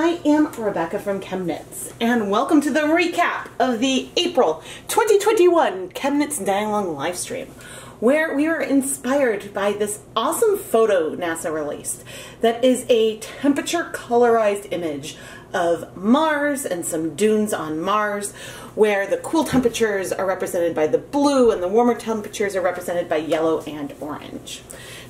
I am Rebecca from ChemKnits, and welcome to the recap of the April 2021 ChemKnits Dialog livestream, where we were inspired by this awesome photo NASA released that is a temperature colorized image of Mars and some dunes on Mars, where the cool temperatures are represented by the blue and the warmer temperatures are represented by yellow and orange.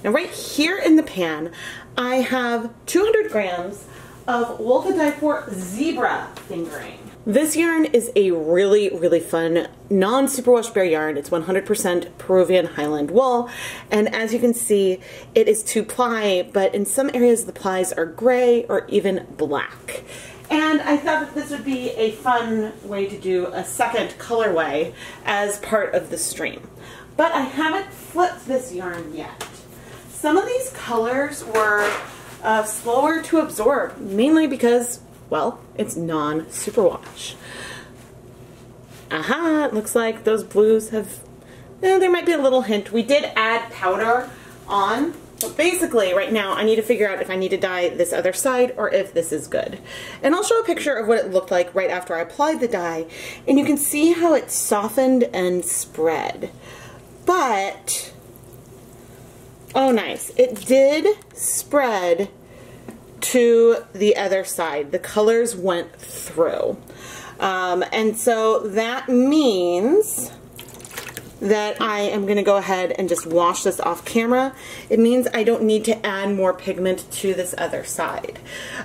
Now right here in the pan, I have 200 grams of Wool2Dye4 Zebra Fingering. This yarn is a really fun non-superwash bare yarn. It's 100% Peruvian Highland wool, and as you can see, it is 2-ply, but in some areas the plies are gray or even black. And I thought that this would be a fun way to do a second colorway as part of the stream. But I haven't flipped this yarn yet. Some of these colors were slower to absorb, mainly because, well, it's non-superwash. Aha, it looks like those blues have, there might be a little hint. We did add powder on, but basically right now I need to figure out if I need to dye this other side or if this is good. And I'll show a picture of what it looked like right after I applied the dye, and you can see how it softened and spread. But, oh nice, it did spread to the other side. The colors went through. And so that means that I am gonna go ahead and just wash this off camera. It means I don't need to add more pigment to this other side.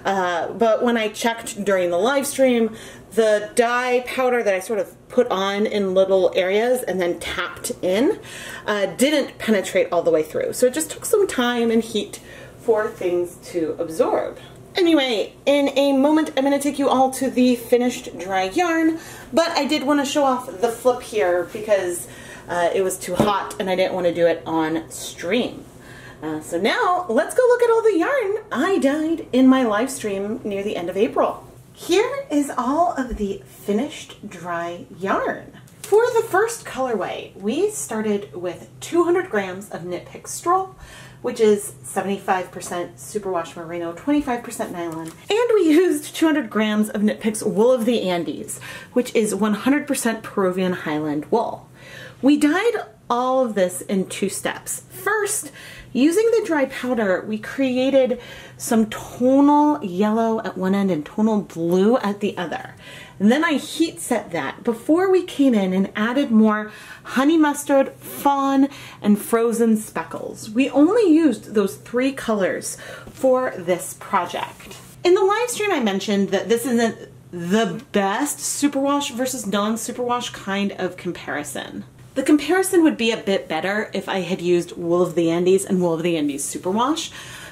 But when I checked during the live stream, the dye powder that I sort of put on in little areas and then tapped in didn't penetrate all the way through. So it just took some time and heat for things to absorb. Anyway, in a moment I'm going to take you all to the finished dry yarn, but I did want to show off the flip here because it was too hot and I didn't want to do it on stream. So now let's go look at all the yarn I dyed in my live stream near the end of April. Here is all of the finished dry yarn. For the first colorway, we started with 200 grams of Knit Picks Stroll, which is 75% superwash merino, 25% nylon. And we used 200 grams of Knit Picks Wool of the Andes, which is 100% Peruvian Highland wool. We dyed all of this in two steps. First, using the dry powder, we created some tonal yellow at one end and tonal blue at the other. And then I heat set that before we came in and added more honey mustard, fawn, and frozen speckles. We only used those three colors for this project. In the live stream, I mentioned that this isn't the best superwash versus non-superwash kind of comparison. The comparison would be a bit better if I had used Wool of the Andes and Wool of the Andes Superwash,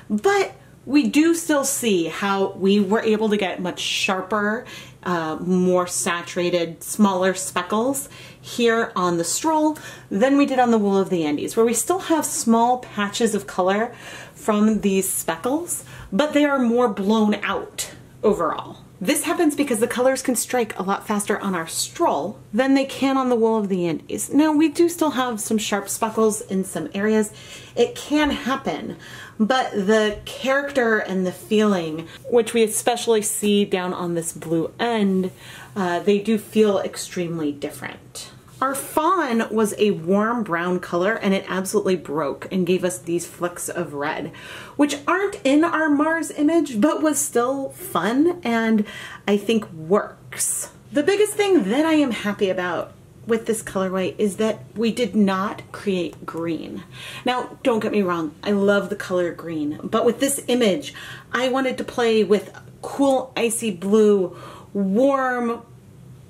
but we do still see how we were able to get much sharper, more saturated, smaller speckles here on the Stroll than we did on the Wool of the Andes, where we still have small patches of color from these speckles, but they are more blown out overall. This happens because the colors can strike a lot faster on our Stroll than they can on the Wool of the Andes. Now, we do still have some sharp speckles in some areas. It can happen, but the character and the feeling, which we especially see down on this blue end, they do feel extremely different. Our fawn was a warm brown color, and it absolutely broke and gave us these flecks of red, which aren't in our Mars image, but was still fun and I think works. The biggest thing that I am happy about with this colorway is that we did not create green. Now, don't get me wrong, I love the color green, but with this image, I wanted to play with cool icy blue, warm,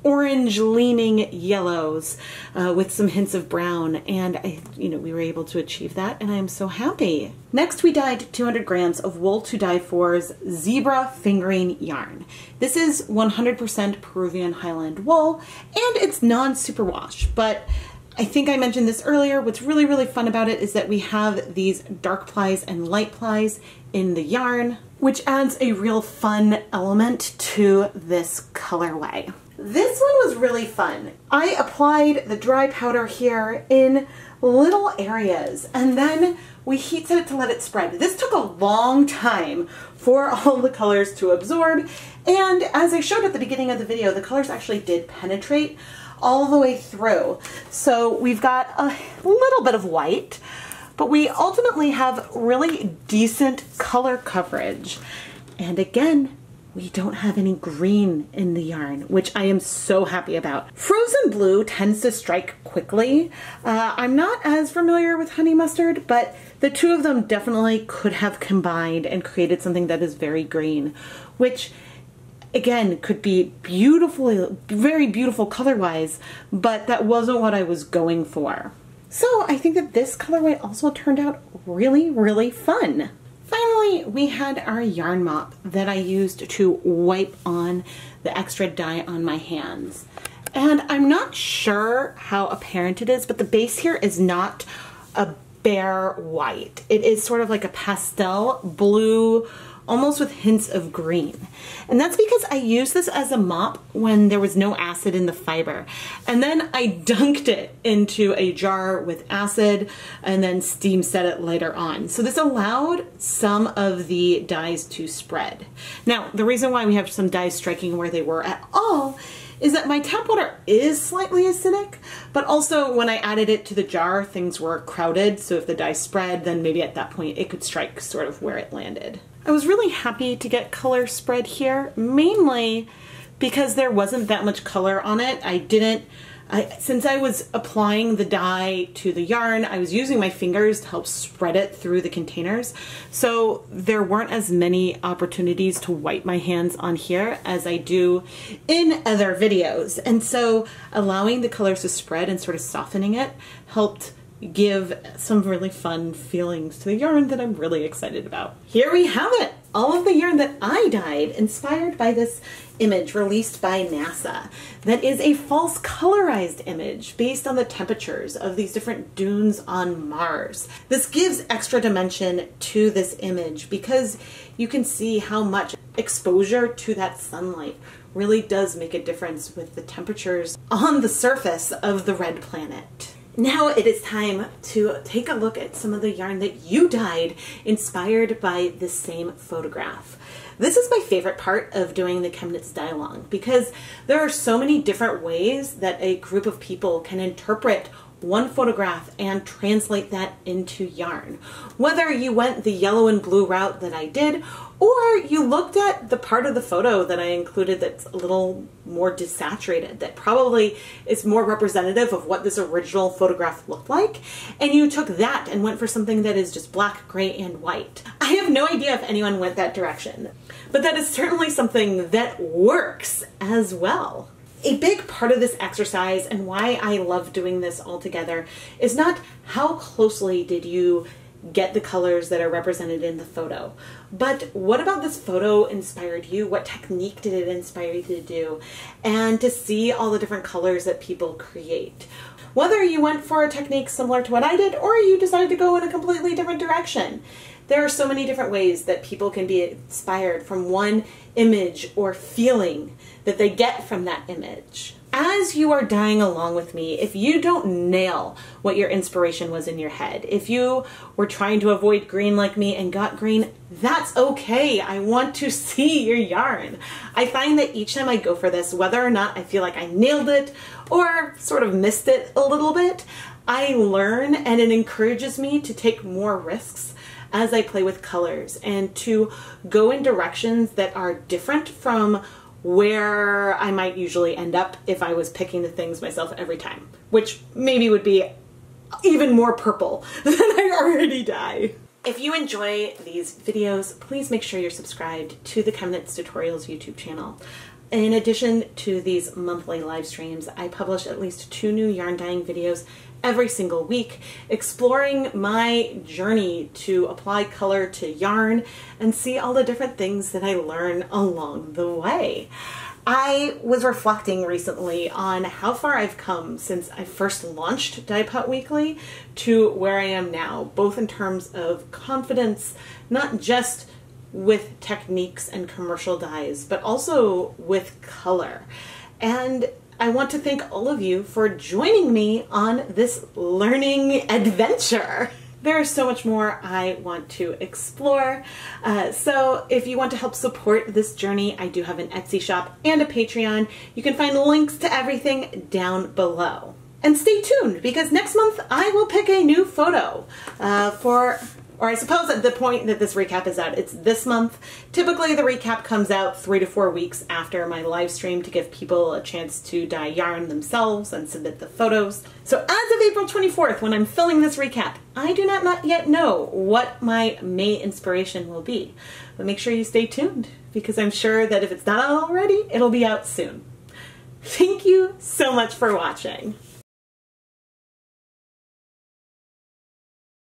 orange-leaning yellows with some hints of brown, and we were able to achieve that, and I am so happy. Next, we dyed 200 grams of Wool2Dye4's Zebra Fingering yarn. This is 100% Peruvian Highland wool, and it's non-superwash, but I think I mentioned this earlier. What's really fun about it is that we have these dark plies and light plies in the yarn, which adds a real fun element to this colorway. This one was really fun. I applied the dry powder here in little areas and then we heat set it to let it spread. This took a long time for all the colors to absorb, and as I showed at the beginning of the video, the colors actually did penetrate all the way through. So we've got a little bit of white, but we ultimately have really decent color coverage. And again, we don't have any green in the yarn, which I am so happy about. Frozen blue tends to strike quickly. I'm not as familiar with honey mustard, but the two of them definitely could have combined and created something that is very green, which again could be beautiful, very beautiful color-wise, but that wasn't what I was going for. So I think that this colorway also turned out really, really fun. Finally, we had our yarn mop that I used to wipe on the extra dye on my hands. And I'm not sure how apparent it is, but the base here is not a bare white. It is sort of like a pastel blue, almost with hints of green. And that's because I used this as a mop when there was no acid in the fiber. And then I dunked it into a jar with acid and then steam set it later on. So this allowed some of the dyes to spread. Now, the reason why we have some dyes striking where they were at all is that my tap water is slightly acidic, but also when I added it to the jar, things were crowded. So if the dye spread, then maybe at that point it could strike sort of where it landed. I was really happy to get color spread here, mainly because there wasn't that much color on it. Since I was applying the dye to the yarn, I was using my fingers to help spread it through the containers. So there weren't as many opportunities to wipe my hands on here as I do in other videos. And so allowing the colors to spread and sort of softening it helped give some really fun feelings to the yarn that I'm really excited about. Here we have it! All of the yarn that I dyed, inspired by this image released by NASA that is a false colorized image based on the temperatures of these different dunes on Mars. This gives extra dimension to this image because you can see how much exposure to that sunlight really does make a difference with the temperatures on the surface of the red planet. Now it is time to take a look at some of the yarn that you dyed, inspired by this same photograph. This is my favorite part of doing the ChemKnits Dye Along, because there are so many different ways that a group of people can interpret one photograph and translate that into yarn. Whether you went the yellow and blue route that I did, or you looked at the part of the photo that I included that's a little more desaturated, that probably is more representative of what this original photograph looked like, and you took that and went for something that is just black, gray, and white. I have no idea if anyone went that direction, but that is certainly something that works as well. A big part of this exercise, and why I love doing this all together, is not how closely did you get the colors that are represented in the photo, but what about this photo inspired you? What technique did it inspire you to do? And to see all the different colors that people create. Whether you went for a technique similar to what I did, or you decided to go in a completely different direction. There are so many different ways that people can be inspired from one image or feeling that they get from that image. As you are dying along with me, if you don't nail what your inspiration was in your head, if you were trying to avoid green like me and got green, that's okay. I want to see your yarn. I find that each time I go for this, whether or not I feel like I nailed it or sort of missed it a little bit, I learn, and it encourages me to take more risks as I play with colors and to go in directions that are different from where I might usually end up if I was picking the things myself every time, which maybe would be even more purple than I already dye. If you enjoy these videos, please make sure you're subscribed to the ChemKnits Tutorials YouTube channel. In addition to these monthly live streams, I publish at least 2 new yarn dyeing videos every single week, exploring my journey to apply color to yarn and see all the different things that I learn along the way. I was reflecting recently on how far I've come since I first launched Dye Pot Weekly to where I am now, both in terms of confidence, not just with techniques and commercial dyes, but also with color. And I want to thank all of you for joining me on this learning adventure. There is so much more I want to explore. So if you want to help support this journey, I do have an Etsy shop and a Patreon. You can find links to everything down below. And stay tuned, because next month I will pick a new photo or I suppose at the point that this recap is out, it's this month. Typically the recap comes out 3 to 4 weeks after my live stream to give people a chance to dye yarn themselves and submit the photos. So as of April 24th, when I'm filming this recap, I do not yet know what my May inspiration will be. But make sure you stay tuned, because I'm sure that if it's not out already, it'll be out soon. Thank you so much for watching.